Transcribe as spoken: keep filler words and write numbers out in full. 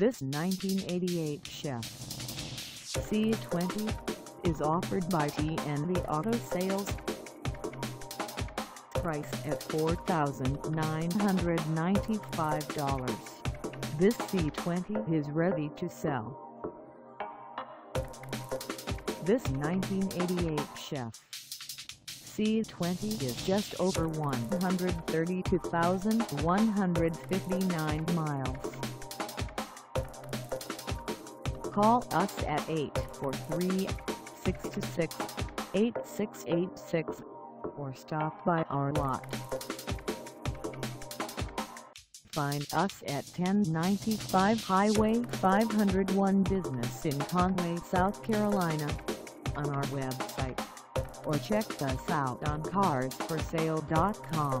This nineteen eighty-eight Chev. C twenty is offered by T N T Auto Sales. Price at four thousand nine hundred ninety-five dollars. This C twenty is ready to sell. This nineteen eighty-eight Chev. C twenty is just over one hundred thirty-two thousand one hundred fifty-nine miles. Call us at eight four three, six two six, eight six eight six or stop by our lot. Find us at ten ninety-five Highway five oh one Business in Conway, South Carolina on our website, or check us out on cars for sale dot com.